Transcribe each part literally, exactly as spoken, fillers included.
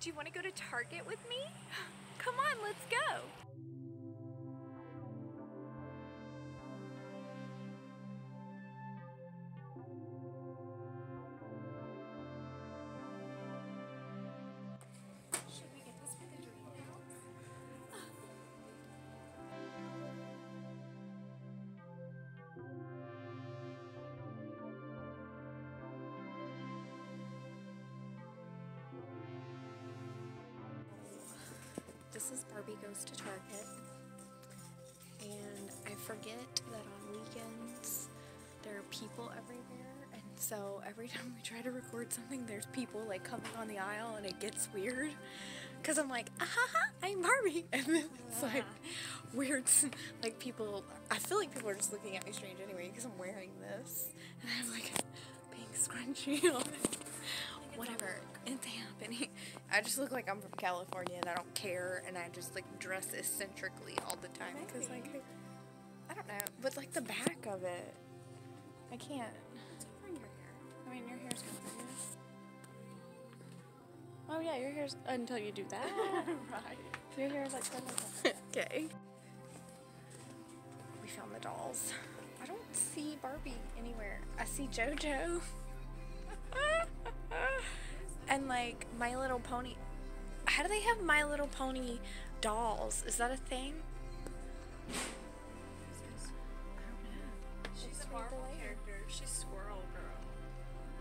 Do you want to go to Target with me? Come on, let's go. Should we get this for the dream now? This is Barbie Goes to Target, and I forget that on weekends there are people everywhere, and so every time we try to record something there's people like coming on the aisle, and it gets weird because I'm like, ahaha, I'm Barbie, and then it's like weird, like people, I feel like people are just looking at me strange anyway because I'm wearing this and I have like a pink scrunchie on it. Whatever, it's happening. I just look like I'm from California and I don't care, and I just like dress eccentrically all the time because like I, I don't know, but like the back of it, I can't. It's over your hair. I mean, your hair's covering it. Oh yeah, your hair's until you do that. Right. Your hair's like that. Okay. We found the dolls. I don't see Barbie anywhere. I see Jojo. And like My Little Pony. How do they have My Little Pony dolls? Is that a thing? I don't know. She's a Marvel character. She's Squirrel Girl.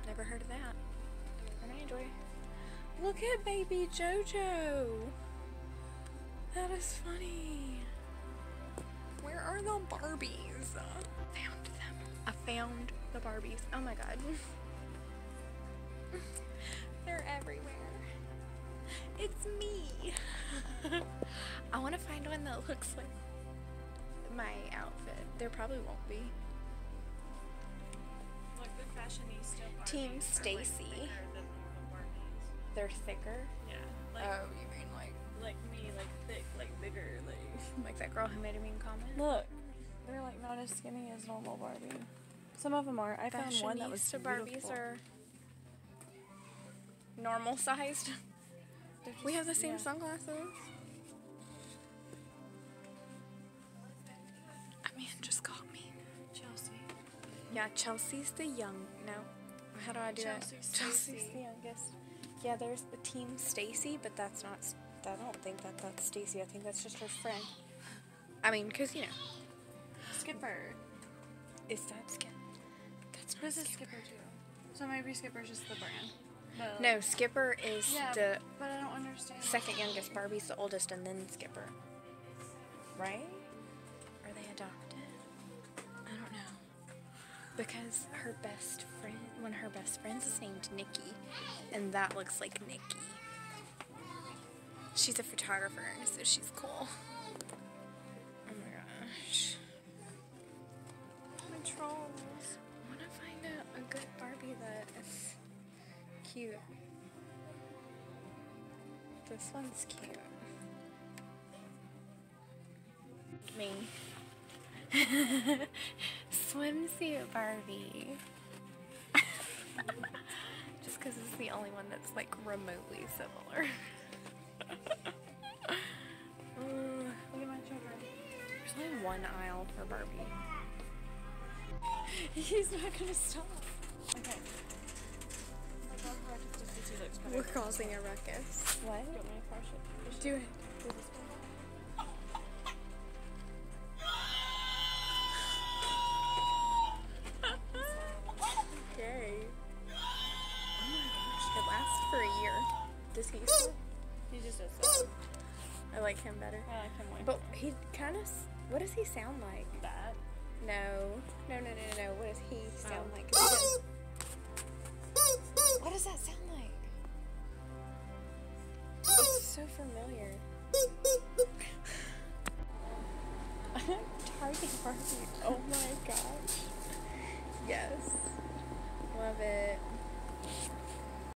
Never heard of that. And I enjoy. Look at baby Jojo. That is funny. Where are the Barbies? I found them. I found the Barbies. Oh my god. They're everywhere. It's me. I want to find one that looks like my outfit. There probably won't be. Look, the fashionista Barbies. Team Stacie. They're thicker. Yeah. Like, oh, you mean like like me, like thick, like bigger, like like that girl who made a mean comment. Look, they're like not as skinny as normal Barbie. Some of them are. I found one that was beautiful. Barbies are normal sized. Just, we have the same yeah. sunglasses. A man just caught me. Chelsea. Yeah, Chelsea's the young. No. How do I do Chelsea's that? Chelsea. Chelsea's the youngest. Yeah, there's the team Stacie, but that's not. I don't think that that's Stacie. I think that's just her friend. I mean, because, you know. Skipper. Is that Skip? That's not Skipper. Skipper too. So maybe Skipper's just the brand. But no, Skipper is yeah, the but I don't understand. Second youngest. Barbie's the oldest, and then Skipper. Right? Are they adopted? I don't know. Because her best friend, one of her best friends is named Nikki, and that looks like Nikki. She's a photographer, so she's cool. Oh my gosh. My trolls. I want to find a, a good Barbie that is cute. This one's cute. Me. Swimsuit Barbie. Just because it's the only one that's like remotely similar. Ooh, look at my children. There's only one aisle for Barbie. He's not gonna stop. Okay. We're causing a ruckus. What? Do you want me to crush it? Do it. Do this one. Okay. Oh my gosh, it lasts for a year. Does he still? He just does that. I like him better. I like him way better. But he kind of, what does he sound like? That? No. No, no, no, no, no. What does he sound oh. like? He What does that sound like? It's so familiar. I'm Target Barbie. Oh my gosh. Yes. Love it.